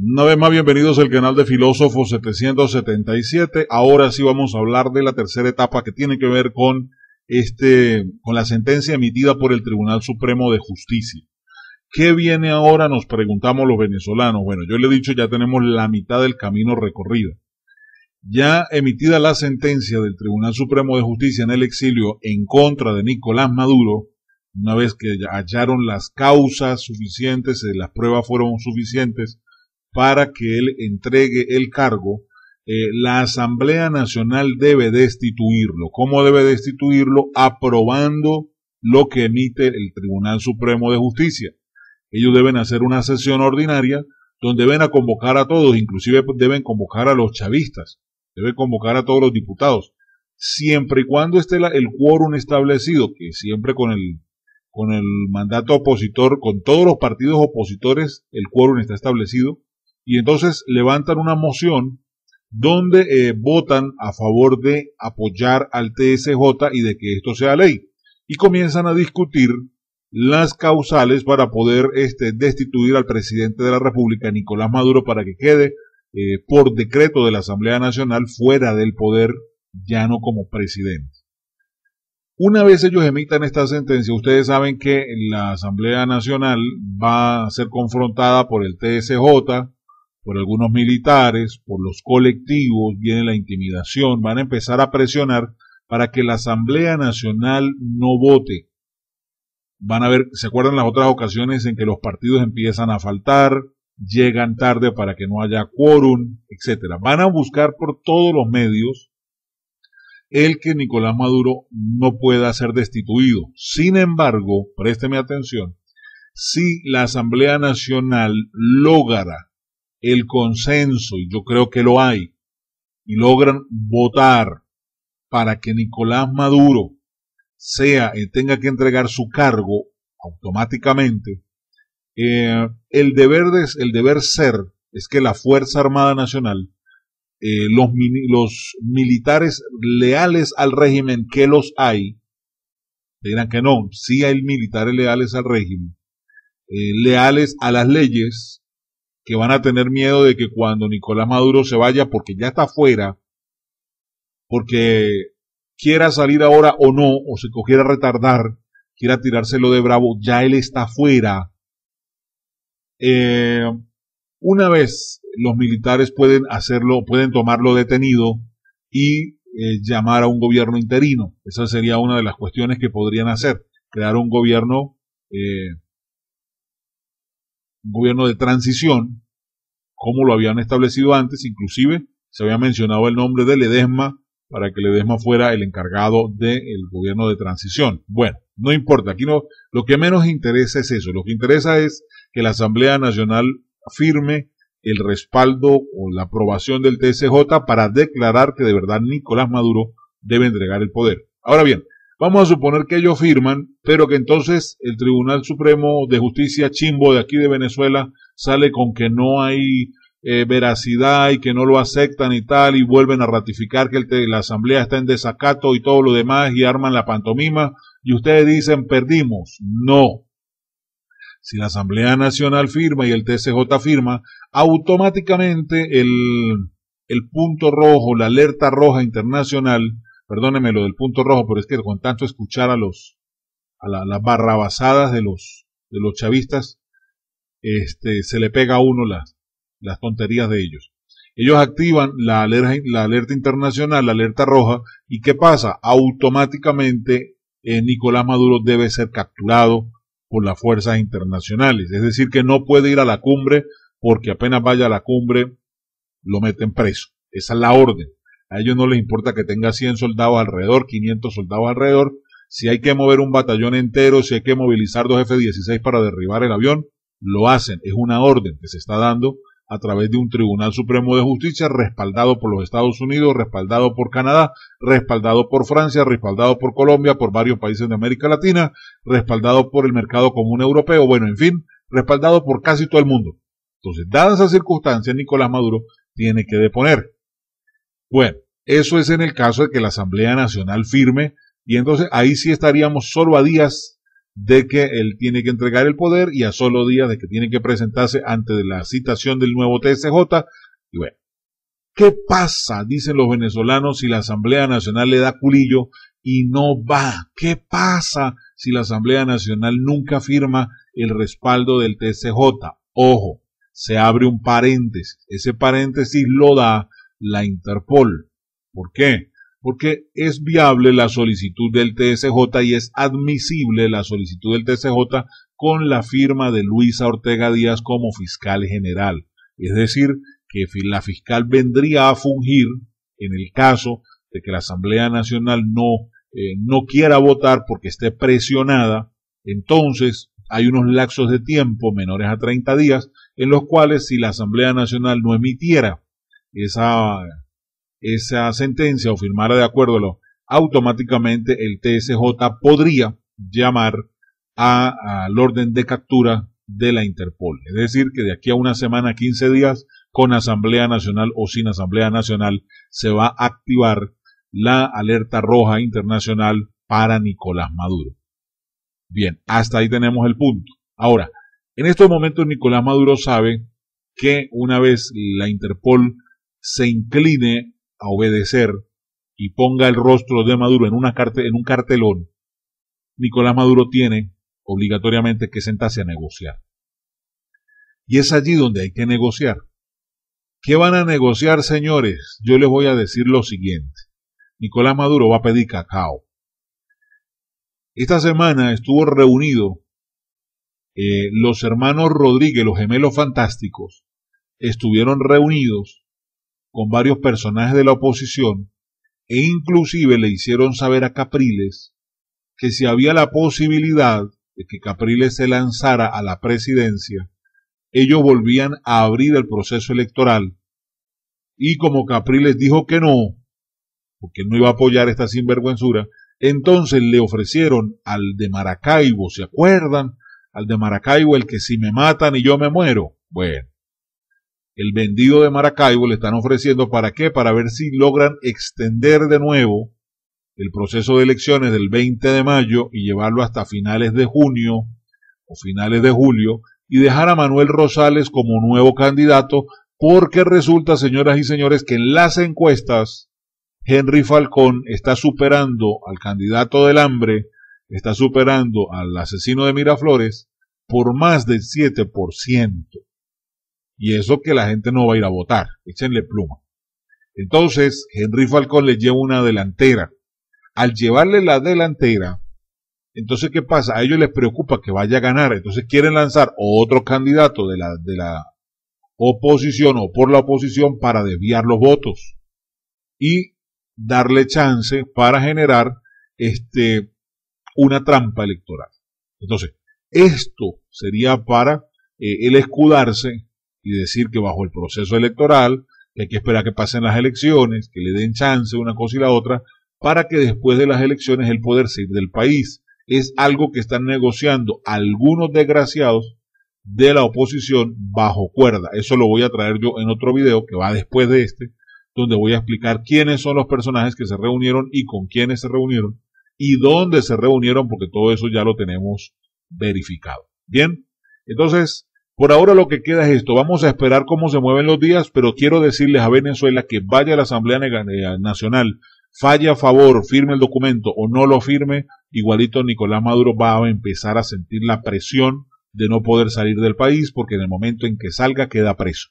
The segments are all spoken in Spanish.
Una vez más, bienvenidos al canal de Filósofo 777. Ahora sí vamos a hablar de la tercera etapa que tiene que ver con la sentencia emitida por el Tribunal Supremo de Justicia. ¿Qué viene ahora? Nos preguntamos los venezolanos. Bueno, yo le he dicho, ya tenemos la mitad del camino recorrido. Ya emitida la sentencia del Tribunal Supremo de Justicia en el exilio en contra de Nicolás Maduro, una vez que hallaron las causas suficientes, las pruebas fueron suficientes para que él entregue el cargo, la Asamblea Nacional debe destituirlo. ¿Cómo debe destituirlo? Aprobando lo que emite el Tribunal Supremo de Justicia. Ellos deben hacer una sesión ordinaria donde deben a convocar a todos, inclusive deben convocar a los chavistas, deben convocar a todos los diputados, siempre y cuando esté el quórum establecido, que siempre con el mandato opositor, con todos los partidos opositores, el quórum está establecido, y entonces levantan una moción donde votan a favor de apoyar al TSJ y de que esto sea ley, y comienzan a discutir las causales para poder destituir al presidente de la República, Nicolás Maduro, para que quede por decreto de la Asamblea Nacional fuera del poder, ya no como presidente. Una vez ellos emitan esta sentencia, ustedes saben que la Asamblea Nacional va a ser confrontada por el TSJ, por algunos militares, por los colectivos, viene la intimidación, van a empezar a presionar para que la Asamblea Nacional no vote. Van a ver, ¿se acuerdan las otras ocasiones en que los partidos empiezan a faltar, llegan tarde para que no haya quórum, etcétera? Van a buscar por todos los medios el que Nicolás Maduro no pueda ser destituido. Sin embargo, présteme atención, si la Asamblea Nacional logra el consenso, y yo creo que lo hay, y logran votar para que Nicolás Maduro tenga que entregar su cargo automáticamente, el deber ser es que la Fuerza Armada Nacional, los militares leales al régimen, que los hay, dirán que no, sí hay militares leales al régimen, leales a las leyes, que van a tener miedo de que cuando Nicolás Maduro se vaya, porque ya está fuera, porque quiera salir ahora o no, o se cogiera a retardar, quiera tirárselo de bravo, ya él está fuera. Una vez los militares pueden hacerlo, pueden tomarlo detenido y llamar a un gobierno interino. Esa sería una de las cuestiones que podrían hacer, crear un gobierno de transición, como lo habían establecido antes. Inclusive se había mencionado el nombre de Ledesma, para que Ledesma fuera el encargado del gobierno de transición. Bueno, no importa, aquí no, lo que menos interesa es eso, lo que interesa es que la Asamblea Nacional firme el respaldo o la aprobación del TSJ para declarar que de verdad Nicolás Maduro debe entregar el poder. Ahora bien, vamos a suponer que ellos firman, pero que entonces el Tribunal Supremo de Justicia chimbo de aquí de Venezuela sale con que no hay veracidad y que no lo aceptan y tal, y vuelven a ratificar que la asamblea está en desacato y todo lo demás, y arman la pantomima, y ustedes dicen perdimos. No, si la Asamblea Nacional firma y el TSJ firma, automáticamente el punto rojo, la alerta roja internacional, perdónenme lo del punto rojo, pero es que con tanto escuchar a las barrabasadas de los chavistas, se le pega a uno las tonterías de ellos. Ellos activan la alerta internacional, la alerta roja, y ¿qué pasa? Automáticamente Nicolás Maduro debe ser capturado por las fuerzas internacionales, es decir, que no puede ir a la cumbre, porque apenas vaya a la cumbre lo meten preso. Esa es la orden. A ellos no les importa que tenga 100 soldados alrededor, 500 soldados alrededor. Si hay que mover un batallón entero, si hay que movilizar dos F-16 para derribar el avión, lo hacen. Es una orden que se está dando a través de un Tribunal Supremo de Justicia respaldado por los Estados Unidos, respaldado por Canadá, respaldado por Francia, respaldado por Colombia, por varios países de América Latina, respaldado por el mercado común europeo, bueno, en fin, respaldado por casi todo el mundo. Entonces, dadas esas circunstancias, Nicolás Maduro tiene que deponer. Bueno, eso es en el caso de que la Asamblea Nacional firme, y entonces ahí sí estaríamos solo a días de que él tiene que entregar el poder, y a solo días de que tiene que presentarse ante la citación del nuevo TSJ. Y bueno, ¿qué pasa?, dicen los venezolanos, si la Asamblea Nacional le da culillo y no va. ¿Qué pasa si la Asamblea Nacional nunca firma el respaldo del TSJ? Ojo, se abre un paréntesis. Ese paréntesis lo da la Interpol. ¿Por qué? Porque es viable la solicitud del TSJ y es admisible la solicitud del TSJ con la firma de Luisa Ortega Díaz como fiscal general. Es decir, que la fiscal vendría a fungir en el caso de que la Asamblea Nacional no quiera votar porque esté presionada. Entonces hay unos lapsos de tiempo menores a 30 días en los cuales, si la Asamblea Nacional no emitiera esa sentencia o firmara de acuerdo, automáticamente el TSJ podría llamar al orden de captura de la Interpol. Es decir, que de aquí a una semana, 15 días, con Asamblea Nacional o sin Asamblea Nacional, se va a activar la alerta roja internacional para Nicolás Maduro. Bien, hasta ahí tenemos el punto. Ahora, en estos momentos Nicolás Maduro sabe que una vez la Interpol se incline a obedecer y ponga el rostro de Maduro en un cartelón, Nicolás Maduro tiene obligatoriamente que sentarse a negociar. Y es allí donde hay que negociar. ¿Qué van a negociar, señores? Yo les voy a decir lo siguiente. Nicolás Maduro va a pedir cacao. Esta semana estuvo reunido los hermanos Rodríguez, los gemelos fantásticos, estuvieron reunidos con varios personajes de la oposición e inclusive le hicieron saber a Capriles que si había la posibilidad de que Capriles se lanzara a la presidencia, ellos volvían a abrir el proceso electoral. Y como Capriles dijo que no, porque no iba a apoyar esta sinvergüenzura, entonces le ofrecieron al de Maracaibo, ¿se acuerdan? Al de Maracaibo, el que si me matan y yo me muero. Bueno, el vendido de Maracaibo le están ofreciendo, ¿para qué? Para ver si logran extender de nuevo el proceso de elecciones del 20 de mayo y llevarlo hasta finales de junio o finales de julio, y dejar a Manuel Rosales como nuevo candidato, porque resulta, señoras y señores, que en las encuestas Henry Falcón está superando al candidato del hambre, está superando al asesino de Miraflores por más del 7%. Y eso que la gente no va a ir a votar, échenle pluma. Entonces Henry Falcón le lleva una delantera. Al llevarle la delantera, entonces, ¿qué pasa? A ellos les preocupa que vaya a ganar, entonces quieren lanzar otro candidato de la oposición o por la oposición para desviar los votos y darle chance para generar una trampa electoral. Entonces, esto sería para él escudarse y decir que bajo el proceso electoral, que hay que esperar que pasen las elecciones, que le den chance una cosa y la otra, para que después de las elecciones él pueda salir del país. Es algo que están negociando algunos desgraciados de la oposición bajo cuerda. Eso lo voy a traer yo en otro video que va después de este, donde voy a explicar quiénes son los personajes que se reunieron y con quiénes se reunieron y dónde se reunieron, porque todo eso ya lo tenemos verificado. Bien, entonces, por ahora lo que queda es esto. Vamos a esperar cómo se mueven los días, pero quiero decirles a Venezuela que vaya a la Asamblea Nacional, falle a favor, firme el documento o no lo firme, igualito Nicolás Maduro va a empezar a sentir la presión de no poder salir del país, porque en el momento en que salga queda preso.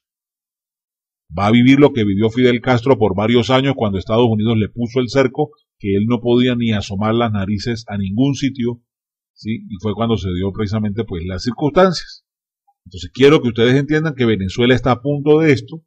Va a vivir lo que vivió Fidel Castro por varios años cuando Estados Unidos le puso el cerco, que él no podía ni asomar las narices a ningún sitio, ¿sí? Y fue cuando se dio precisamente pues las circunstancias. Entonces quiero que ustedes entiendan que Venezuela está a punto de esto.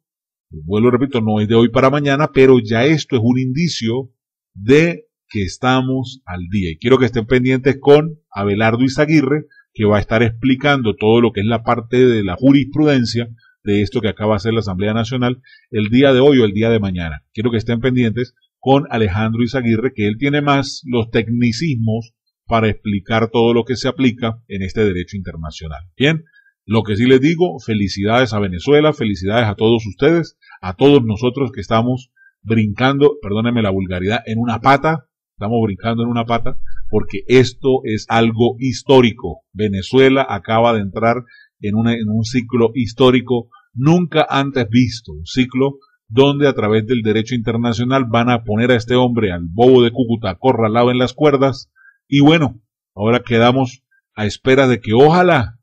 Vuelvo, repito, no es de hoy para mañana, pero ya esto es un indicio de que estamos al día. Y quiero que estén pendientes con Abelardo Izaguirre, que va a estar explicando todo lo que es la parte de la jurisprudencia de esto que acaba de hacer la Asamblea Nacional el día de hoy o el día de mañana. Quiero que estén pendientes con Alejandro Izaguirre, que él tiene más los tecnicismos para explicar todo lo que se aplica en este derecho internacional. Bien, lo que sí les digo, felicidades a Venezuela, felicidades a todos ustedes, a todos nosotros que estamos brincando, perdónenme la vulgaridad, en una pata, Estamos brincando en una pata porque esto es algo histórico. Venezuela acaba de entrar en un ciclo histórico nunca antes visto, un ciclo donde a través del derecho internacional van a poner a este hombre, al bobo de Cúcuta, acorralado en las cuerdas. Y bueno, ahora quedamos a espera de que ojalá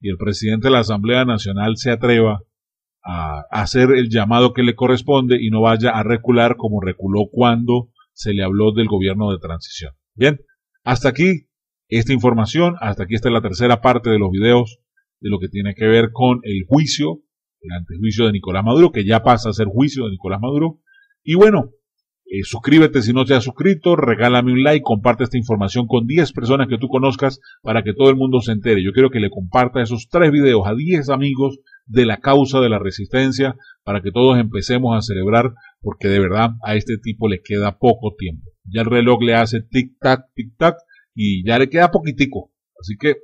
y el presidente de la Asamblea Nacional se atreva a hacer el llamado que le corresponde y no vaya a recular como reculó cuando se le habló del gobierno de transición. Bien, hasta aquí esta información, hasta aquí está la tercera parte de los videos de lo que tiene que ver con el juicio, el antejuicio de Nicolás Maduro, que ya pasa a ser juicio de Nicolás Maduro. Y bueno, suscríbete si no te has suscrito, regálame un like, comparte esta información con 10 personas que tú conozcas para que todo el mundo se entere. Yo quiero que le comparta esos 3 videos a 10 amigos de la causa de la resistencia para que todos empecemos a celebrar, porque de verdad a este tipo le queda poco tiempo. Ya el reloj le hace tic tac y ya le queda poquitico. Así que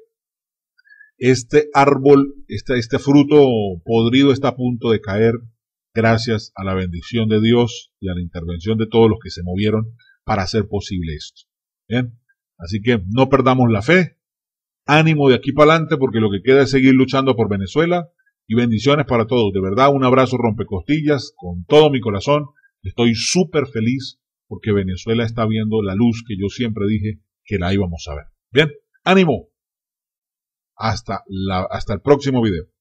este árbol, este fruto podrido está a punto de caer gracias a la bendición de Dios y a la intervención de todos los que se movieron para hacer posible esto. Bien, así que no perdamos la fe, ánimo de aquí para adelante porque lo que queda es seguir luchando por Venezuela. Y bendiciones para todos, de verdad un abrazo rompecostillas con todo mi corazón. Estoy súper feliz porque Venezuela está viendo la luz que yo siempre dije que la íbamos a ver. Bien, ánimo. Hasta el próximo video.